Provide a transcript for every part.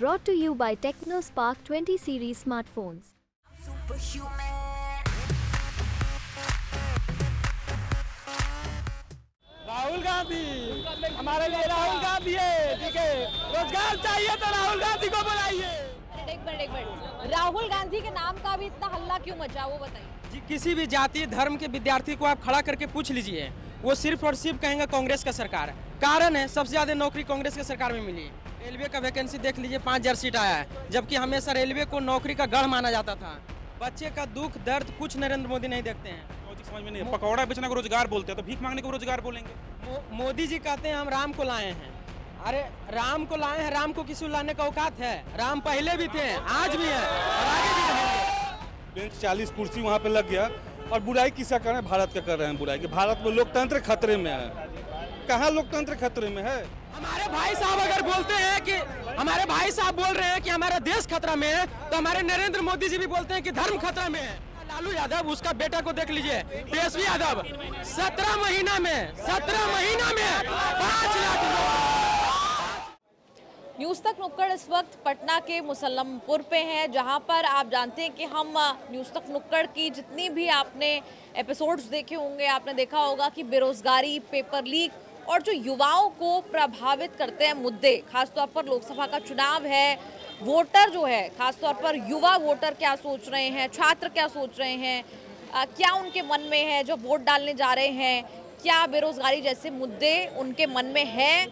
brought to you by Technospark 20 series smartphones. Rahul Gandhi हमारे लिए राहुल गांधी है, ठीक है। रोजगार चाहिए तो राहुल गांधी को बुलाइए। एक मिनट, राहुल गांधी के नाम का भी इतना हल्ला क्यों मचा, वो बताइए। जी, किसी भी जाति धर्म के विद्यार्थी को आप खड़ा करके पूछ लीजिए, वो सिर्फ और सिर्फ कहेंगे कांग्रेस का सरकार है। कारण है सबसे ज्यादा नौकरी कांग्रेस की सरकार में मिली है। रेलवे का वैकेंसी देख लीजिए, 5000 सीट आया है, जबकि हमेशा रेलवे को नौकरी का गढ़ माना जाता था। बच्चे का दुख दर्द कुछ नरेंद्र मोदी नहीं देखते हैं। लॉजिक समझ में नहीं। पकौड़ा बेचने को रोजगार बोलते हैं तो भीख मांगने को रोजगार बोलेंगे। मोदी जी कहते हैं हम राम को लाए हैं। अरे राम को लाए हैं, राम को किसी लाने का औकात है? राम पहले भी थे, आज भी है। 40 कुर्सी वहाँ पे लग गया और बुराई किसका कर रहे हैं? भारत का कर रहे हैं बुराई कि भारत में लोकतंत्र खतरे में है। कहाँ लोकतंत्र खतरे में है? हमारे भाई साहब अगर बोलते हैं कि हमारे भाई साहब बोल रहे हैं कि हमारा देश खतरा में है, तो हमारे नरेंद्र मोदी जी भी बोलते हैं कि धर्म खतरा में है। लालू यादव, उसका बेटा को देख लीजिए, तेजस्वी यादव, 17 महीना में 5 लाख। न्यूज़ तक नुक्कड़ इस वक्त पटना के मुसल्लमपुर पे हैं, जहां पर आप जानते हैं कि हम न्यूज़ तक नुक्कड़ की जितनी भी आपने एपिसोड्स देखे होंगे, आपने देखा होगा कि बेरोज़गारी, पेपर लीक और जो युवाओं को प्रभावित करते हैं मुद्दे, खासतौर पर लोकसभा का चुनाव है, वोटर जो है, खासतौर पर युवा वोटर क्या सोच रहे हैं, छात्र क्या सोच रहे हैं, क्या उनके मन में है जो वोट डालने जा रहे हैं, क्या बेरोजगारी जैसे मुद्दे उनके मन में है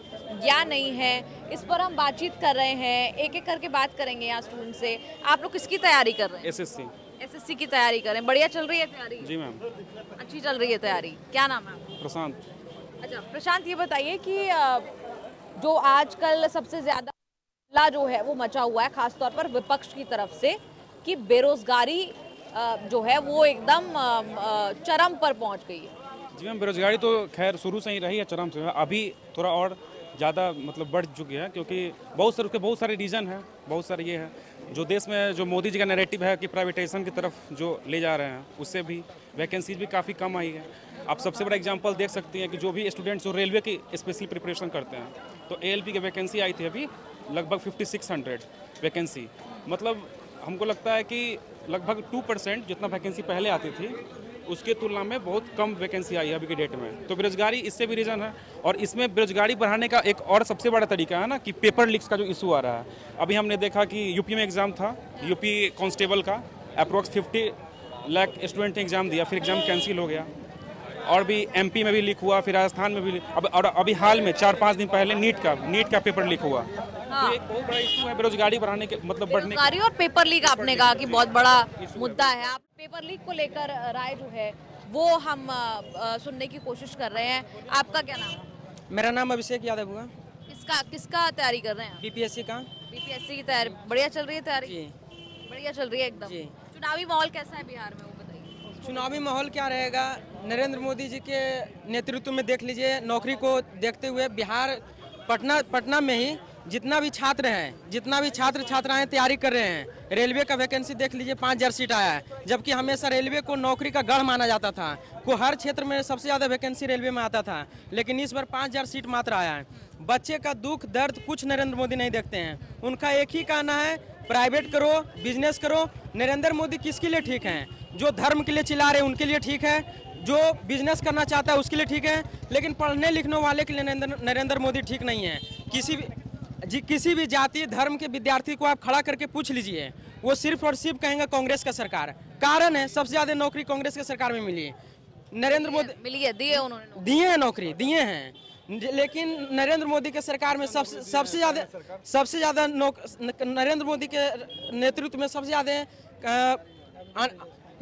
या नहीं है, इस पर हम बातचीत कर रहे हैं। एक एक करके बात करेंगे यहाँ स्टूडेंट से। आप लोग किसकी तैयारी कर रहे हैं? एसएससी की तैयारी कर रहे हैं। बढ़िया चल रही है तैयारी? जी मैम, अच्छी चल रही है तैयारी। क्या नाम है? प्रशांत। अच्छा प्रशांत, ये बताइए कि जो आजकल सबसे ज्यादा हल्ला जो है वो मचा हुआ है, खासतौर पर विपक्ष की तरफ से, कि बेरोजगारी जो है वो एकदम चरम पर पहुँच गई है। जी मैम, बेरोजगारी तो खैर शुरू से ही रही है चरम से, अभी थोड़ा और ज़्यादा मतलब बढ़ चुकी है, क्योंकि बहुत सारे रीज़न हैं, बहुत सारे ये हैं जो देश में जो मोदी जी का नैरेटिव है कि प्राइवेटाइजेशन की तरफ जो ले जा रहे हैं, उससे भी वैकेंसीज भी काफ़ी कम आई है। आप सबसे बड़ा एग्जांपल देख सकती हैं कि जो भी स्टूडेंट्स जो रेलवे की स्पेशली प्रिपरेशन करते हैं, तो ALP की वैकेंसी आई थी अभी लगभग 5600 वैकेंसी। मतलब हमको लगता है कि लगभग 2% जितना वैकेंसी पहले आती थी उसके तुलना में बहुत कम वैकेंसी आई है अभी के डेट में। तो बेरोजगारी इससे भी रीज़न है, और इसमें बेरोजगारी बढ़ाने का एक और सबसे बड़ा तरीका है ना कि पेपर लीक्स का जो इशू आ रहा है। अभी हमने देखा कि यूपी में एग्ज़ाम था, यूपी कांस्टेबल का, अप्रोक्स 50 लाख स्टूडेंट ने एग्ज़ाम दिया, फिर एग्ज़ाम कैंसिल हो गया। और भी MP में भी लीक हुआ, फिर राजस्थान में भी, और अभी हाल में 4-5 दिन पहले नीट का पेपर लीक हुआ। हाँ। तो एक बहुत बड़ा इशू है बेरोजगारी बढ़ाने के, मतलब बढ़ने और पेपर लीक आपने कहा कि बहुत बड़ा मुद्दा है। आप पेपर लीक को लेकर राय जो है वो हम सुनने की कोशिश कर रहे हैं। आपका क्या नाम है? मेरा नाम अभिषेक यादव हुआ। किसका तैयारी कर रहे हैं? BPSC का। BPSC की तैयारी बढ़िया चल रही है? तैयारी बढ़िया चल रही है एकदम। चुनावी माहौल कैसा है बिहार में? चुनावी माहौल क्या रहेगा? नरेंद्र मोदी जी के नेतृत्व में देख लीजिए, नौकरी को देखते हुए बिहार पटना में ही जितना भी छात्र छात्राएं तैयारी कर रहे हैं, रेलवे का वैकेंसी देख लीजिए, 5000 सीट आया है, जबकि हमेशा रेलवे को नौकरी का गढ़ माना जाता था। को हर क्षेत्र में सबसे ज़्यादा वैकेंसी रेलवे में आता था, लेकिन इस बार 5000 सीट मात्र आया है। बच्चे का दुख दर्द कुछ नरेंद्र मोदी नहीं देखते हैं। उनका एक ही कहना है, प्राइवेट करो, बिजनेस करो। नरेंद्र मोदी किसके लिए ठीक हैं? जो धर्म के लिए चिल्ला रहे हैं उनके लिए ठीक है, जो बिजनेस करना चाहता है उसके लिए ठीक है, लेकिन पढ़ने लिखने वाले के लिए नरेंद्र मोदी ठीक नहीं है। किसी भी जाति धर्म के विद्यार्थी को आप खड़ा करके पूछ लीजिए, वो सिर्फ और सिर्फ कहेंगे कांग्रेस का सरकार। कारण है सबसे ज़्यादा नौकरी कांग्रेस की सरकार में मिली है। नरेंद्र मोदी मिली है, दिए उन्होंने, दिए नौकरी दिए हैं, लेकिन नरेंद्र मोदी के सरकार में सबसे ज़्यादा नरेंद्र मोदी के नेतृत्व में सबसे ज़्यादा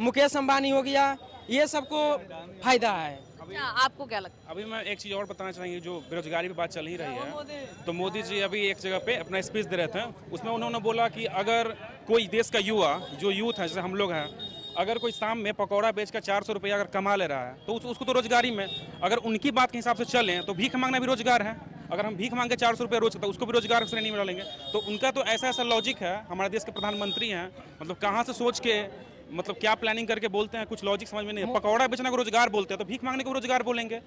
मुकेश अंबानी हो गया, ये सबको फायदा है। आपको क्या लगता है? अभी मैं एक चीज़ और बताना चाहेंगे, जो बेरोजगारी पे बात चल ही रही है, तो मोदी जी अभी एक जगह पे अपना स्पीच दे रहे थे, उसमें उन्होंने बोला कि अगर कोई देश का युवा, जो यूथ है जैसे हम लोग हैं, अगर कोई शाम में पकौड़ा बेचकर 400 रुपया अगर कमा ले रहा है तो उसको तो रोजगारी में, अगर उनकी बात के हिसाब से चलें तो भीख मांगना भी रोजगार है। अगर हम भीख मांग के 400 रुपये रोज, उसको भी रोजगार श्रेणी में डालेंगे। तो उनका तो ऐसा लॉजिक है। हमारे देश के प्रधानमंत्री हैं, मतलब कहाँ से सोच के, मतलब क्या प्लानिंग करके बोलते हैं, कुछ लॉजिक समझ में नहीं। पकौड़ा बेचने को रोजगार बोलते हैं तो भीख मांगने को रोजगार बोलेंगे।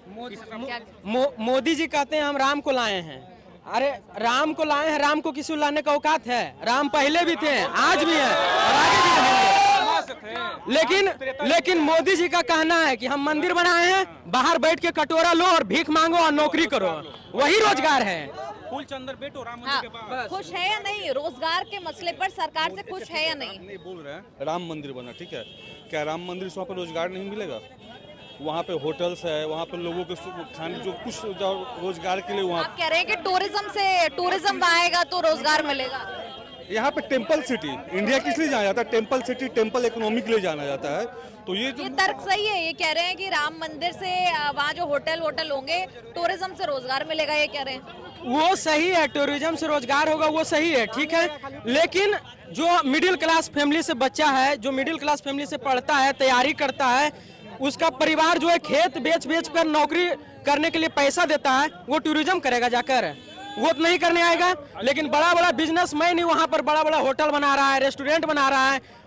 मोदी जी कहते हैं हम राम को लाए हैं। अरे राम को लाए हैं, राम को किसी लाने का औकात है? राम पहले भी थे, आज भी है और आगे भी रहेंगे। लेकिन मोदी जी का कहना है कि हम मंदिर बनाए हैं, बाहर बैठ के कटोरा लो और भीख मांगो और नौकरी करो, वही रोजगार है। फूलचंदर बेटो राम मंदिर के पास खुश है या नहीं? रोजगार के मसले पर सरकार से खुश है या नहीं? बोल रहे हैं राम मंदिर बना, ठीक है, क्या राम मंदिर से वहाँ पर रोजगार नहीं मिलेगा? वहाँ पे होटल्स है, वहाँ पे लोगों के खाने जो कुछ रोजगार के लिए वहाँ कह रहे हैं कि टूरिज्म से टूरिज्म आएगा तो रोजगार मिलेगा। यहाँ पे टेम्पल सिटी, इंडिया किस लिए जाना जाता है? टेम्पल सिटी, टेम्पल इकोनॉमी के लिए जाना जाता है। तो ये तर्क सही है। ये कह रहे हैं कि राम मंदिर से वहाँ जो होटल होटल होंगे टूरिज्म से रोजगार मिलेगा, ये कह रहे हैं। वो सही है, टूरिज्म से रोजगार होगा, वो सही है, ठीक है। लेकिन जो मिडिल क्लास फैमिली से बच्चा है, जो मिडिल क्लास फैमिली से पढ़ता है, तैयारी करता है, उसका परिवार जो है खेत बेच कर नौकरी करने के लिए पैसा देता है, वो टूरिज्म करेगा जाकर? वो तो नहीं करने आएगा। लेकिन बड़ा बड़ा बिजनेसमैन ही वहाँ पर बड़ा बड़ा होटल बना रहा है, रेस्टोरेंट बना रहा है।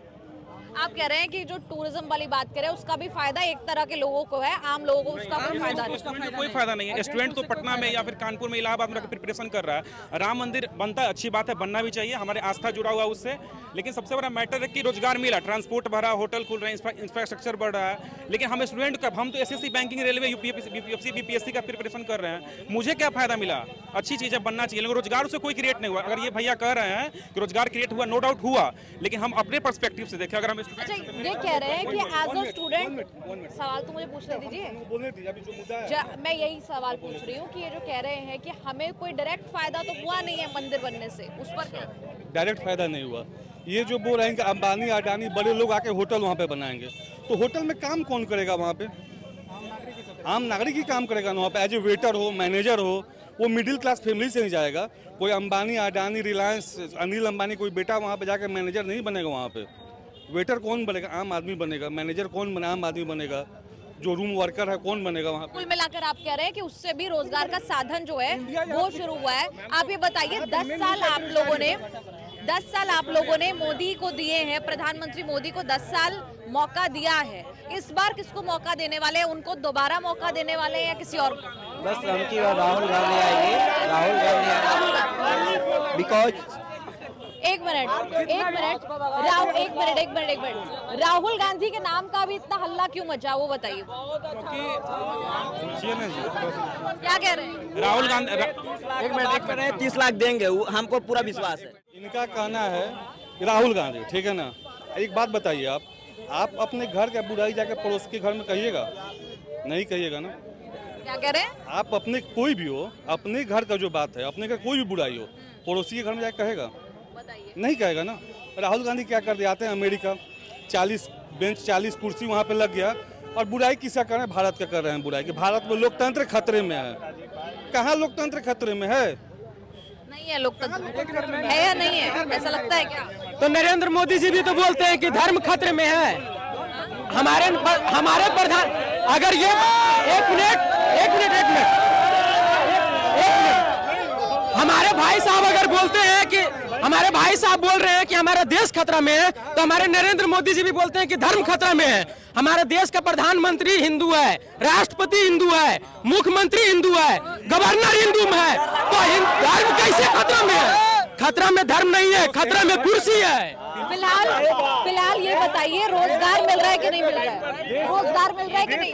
आप कह रहे हैं कि जो टूरिज्म वाली बात कर रहे हैं उसका भी फायदा एक तरह के लोगों को है, आम लोगों को उसका कोई फायदा नहीं, कोई फायदा नहीं है। स्टूडेंट तो पटना में या फिर कानपुर में, इलाहाबाद में प्रिपरेशन कर रहा है। राम मंदिर बनता है, अच्छी बात है, बनना भी चाहिए, हमारे आस्था जुड़ा हुआ उससे। लेकिन सबसे बड़ा मैटर है कि रोजगार मिला, ट्रांसपोर्ट बढ़ा, होटल खुल रहे हैं, इंफ्रास्ट्रक्चर बढ़ रहा है। लेकिन हम स्टूडेंट का, हम तो SSC, banking, railway, UPSC, BPSC का प्रिपरेशन कर रहे हैं, मुझे क्या फायदा मिला? अच्छी चीज़ है, बनना चाहिए, लेकिन रोजगार उससे कोई क्रिएट नहीं हुआ। अगर ये भैया कह रहे हैं कि रोजगार क्रिएट हुआ, नो डाउट हुआ, लेकिन हम अपने पर्सपेक्टिव से देखें। अगर हम ये कह रहे हैं कि एज अ स्टूडेंट, सवाल तो मुझे पूछने दीजिए, मैं यही सवाल पूछ रही हूँ कि ये जो कह रहे हैं कि हमें कोई डायरेक्ट फायदा तो हुआ नहीं है मंदिर बनने से, उस पर क्या? डायरेक्ट फायदा नहीं हुआ। ये जो बोल रहे हैं कि अंबानी अडानी बड़े लोग आके होटल वहाँ पे बनाएंगे, तो होटल में काम कौन करेगा? वहाँ पे आम नागरिक ही काम करेगा। वहाँ पे एज ए वेटर हो, मैनेजर हो, वो मिडिल क्लास फैमिली से नहीं जाएगा। कोई अंबानी अडानी, रिलायंस, अनिल अंबानी कोई बेटा वहाँ पे जाके मैनेजर नहीं बनेगा। वहाँ पे वेटर कौन बनेगा? आम आदमी बनेगा। मैनेजर कौन बना? आम आदमी बनेगा। जो रूम वर्कर है कौन बनेगा? वहाँ कुल मिलाकर आप कह रहे हैं कि उससे भी रोजगार का साधन जो है वो शुरू हुआ है। आप ये बताइए, 10 साल आप लोगों ने मोदी को दिए हैं, प्रधानमंत्री मोदी को 10 साल मौका दिया है, इस बार किसको मौका देने वाले हैं? उनको दोबारा मौका देने वाले हैं या किसी और को? बस उनकी और राहुल गांधी आएंगे, राहुल गांधी बिकॉज एक मिनट राहुल गांधी के नाम का भी इतना हल्ला क्यों मचा, वो बताइए। क्या कह रहे हैं? राहुल गांधी एक मिनट 30 लाख देंगे, हमको पूरा विश्वास है। इनका कहना है राहुल गांधी, ठीक है ना। एक बात बताइए, आप अपने घर का बुराई जाके पड़ोस के घर में कहिएगा? नहीं कहिएगा ना। क्या कह रहे हैं? आप अपने कोई भी हो, अपने घर का जो बात है, अपने घर कोई भी बुराई हो, पड़ोसी के घर में जाके कहेगा? नहीं कहेगा ना। राहुल गांधी क्या कर दिया? आते हैं अमेरिका, 40 बेंच 40 कुर्सी वहाँ पे लग गया, और बुराई किसका कर रहे हैं? भारत का कर रहे हैं बुराई, कि भारत में लोकतंत्र खतरे में है। कहाँ लोकतंत्र खतरे में है? नहीं है लोकतंत्र, है या नहीं है? ऐसा लगता है क्या? तो नरेंद्र मोदी जी भी तो बोलते हैं कि धर्म खतरे में है। हमारे प्रधान, अगर ये एक मिनट हमारे भाई साहब अगर बोलते हैं कि हमारे भाई साहब बोल रहे हैं कि हमारा देश खतरा में है, तो हमारे नरेंद्र मोदी जी भी बोलते हैं कि धर्म खतरा में है। हमारे देश का प्रधानमंत्री हिंदू है, राष्ट्रपति हिंदू है, मुख्यमंत्री हिंदू है, गवर्नर हिंदू है, तो धर्म कैसे खतरा में है? खतरा में धर्म नहीं है, खतरा में कुर्सी है। फिलहाल ये बताइए, रोजगार मिल रहा है कि नहीं मिल रहा है? रोजगार मिल रहा है कि नहीं?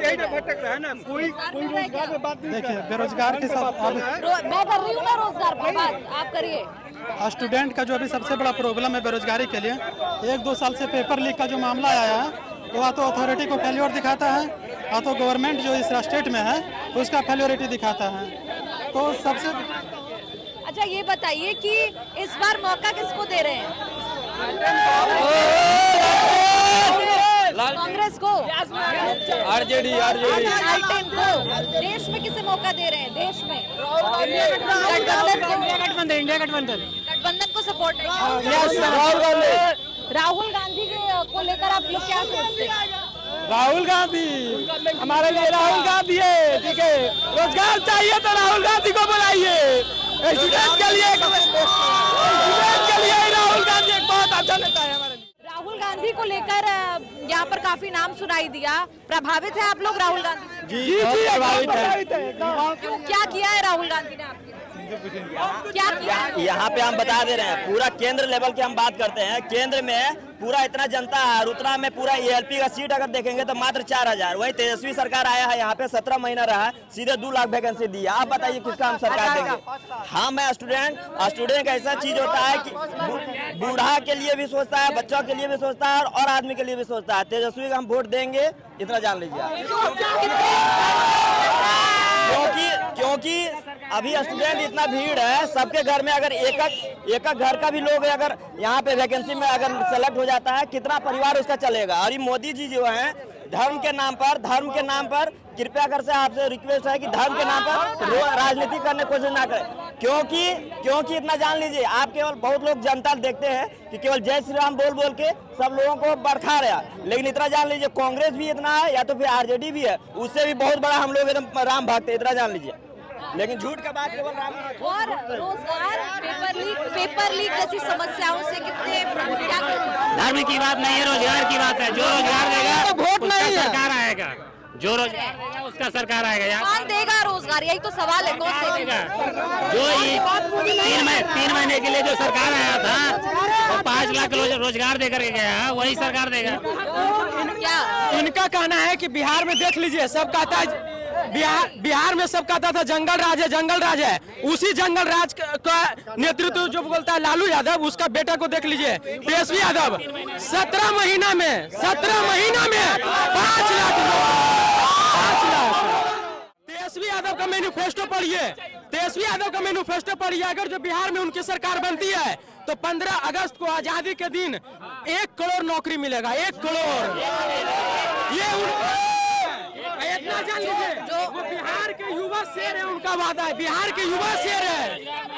देखिए, बेरोजगार के साथ मैं कर रही हूँ ना रोजगार पर बात, आप करिए। स्टूडेंट का जो अभी सबसे बड़ा प्रॉब्लम है बेरोजगारी के लिए, 1-2 साल से पेपर लीक का जो मामला आया है, वो या तो अथॉरिटी को फेल्योर दिखाता है, या तो गवर्नमेंट जो इस स्टेट में है उसका फेल्योरिटी दिखाता है। तो सबसे अच्छा ये बताइए कि इस बार मौका किसको दे रहे हैं? कांग्रेस को, आरजेडी को? देश में किसे मौका दे रहे हैं? देश में गठबंधन को सपोर्ट है। राहुल गांधी को लेकर आप लोग क्या सोचते हैं? राहुल गांधी हमारे लिए राहुल गांधी है, ठीक है। रोजगार चाहिए तो राहुल गांधी को बुलाइए। स्टूडेंट के लिए राहुल गांधी एक बहुत अच्छा नेता है हमारे लिए। राहुल गांधी को लेकर यहाँ पर काफी नाम सुनाई दिया, प्रभावित है आप लोग राहुल गांधी? जी, क्या किया है राहुल गांधी ने आपके? यहाँ पे हम बता दे रहे हैं, पूरा केंद्र लेवल की हम बात करते हैं। केंद्र में पूरा इतना जनता है, उतना में पूरा एएलपी का सीट अगर देखेंगे तो मात्र 4000। वही तेजस्वी सरकार आया है यहाँ पे 17 महीना रहा है, सीधे 2 लाख वैकेंसी दी। आप बताइए किसका हम सरकार देंगे? हाँ, मैं स्टूडेंट ऐसा चीज होता है कि बूढ़ा के लिए भी सोचता है, बच्चों के लिए भी सोचता है और आदमी के लिए भी सोचता है। तेजस्वी का हम वोट देंगे, इतना जान लीजिए। क्योंकि अभी स्टूडेंट इतना भीड़ है, सबके घर में अगर एक घर का भी लोग अगर यहाँ पे वैकेंसी में अगर सेलेक्ट हो जाता है, कितना परिवार उसका चलेगा। और ये मोदी जी जो हैं, धर्म के नाम पर कृपया कर से आपसे रिक्वेस्ट है कि धर्म के नाम पर राजनीति करने की कोशिश ना करें। क्योंकि इतना जान लीजिए, आप केवल बहुत लोग जनता देखते हैं कि केवल जय श्री राम बोल बोल के सब लोगों को बरखा रहा, लेकिन इतना जान लीजिए कांग्रेस भी इतना है या तो फिर आरजेडी भी है, उससे भी बहुत बड़ा हम लोग एकदम राम भक्त है, इतना जान लीजिए। लेकिन झूठ का बात केवल राम और रोजगार, पेपर लीक जैसी समस्याओं से कितने धर्म की बात नहीं है, रोजगार की बात है। जो रोजगार देगा वोट नहीं सरकार आएगा, जो रोजगार उसका सरकार आएगा। यहाँ कौन देगा रोजगार, यही तो सवाल है, कौन देगा? जो तीन महीने के लिए जो सरकार आया था वो 5 लाख रोजगार देकर के गया, वही सरकार देगा क्या? उनका कहना है कि बिहार में देख लीजिए, सब कहता है बिहार में सब कहता था जंगल राज है। उसी जंगल राज का नेतृत्व जो बोलता है लालू यादव, उसका बेटा को देख लीजिए तेजस्वी यादव। 17 महीना में 5 लाख। तेजस्वी यादव का मैनिफेस्टो पढ़िए। अगर जो बिहार में उनकी सरकार बनती है तो 15 अगस्त को आजादी के दिन 1 करोड़ नौकरी मिलेगा, 1 करोड़। ये इतना जान लीजिए, जो बिहार के युवा शेर है, उनका वादा है। बिहार के युवा शेर है,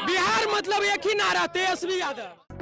बिहार मतलब एक ही नारा, तेजस्वी यादव।